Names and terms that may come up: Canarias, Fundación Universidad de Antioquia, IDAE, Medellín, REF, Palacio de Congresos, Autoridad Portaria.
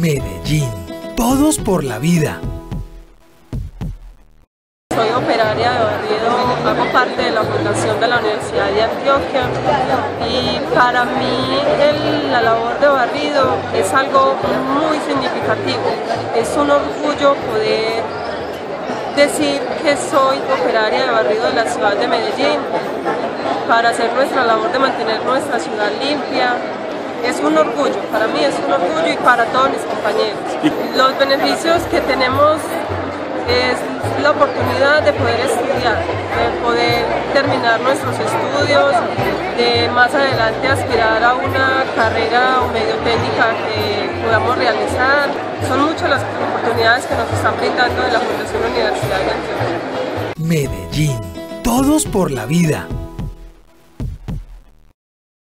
Medellín. Todos por la vida. Soy operaria de barrido, hago parte de la Fundación de la Universidad de Antioquia y para mí la labor de barrido es algo muy significativo. Es un orgullo poder decir que soy operaria de barrido de la ciudad de Medellín para hacer nuestra labor de mantener nuestra ciudad limpia. Es un orgullo, para mí es un orgullo y para todos mis compañeros. Los beneficios que tenemos es la oportunidad de poder estudiar, de poder terminar nuestros estudios, de más adelante aspirar a una carrera o medio técnica que podamos realizar. Son muchas las oportunidades que nos están brindando de la Fundación Universidad de Antioquia. Medellín, todos por la vida.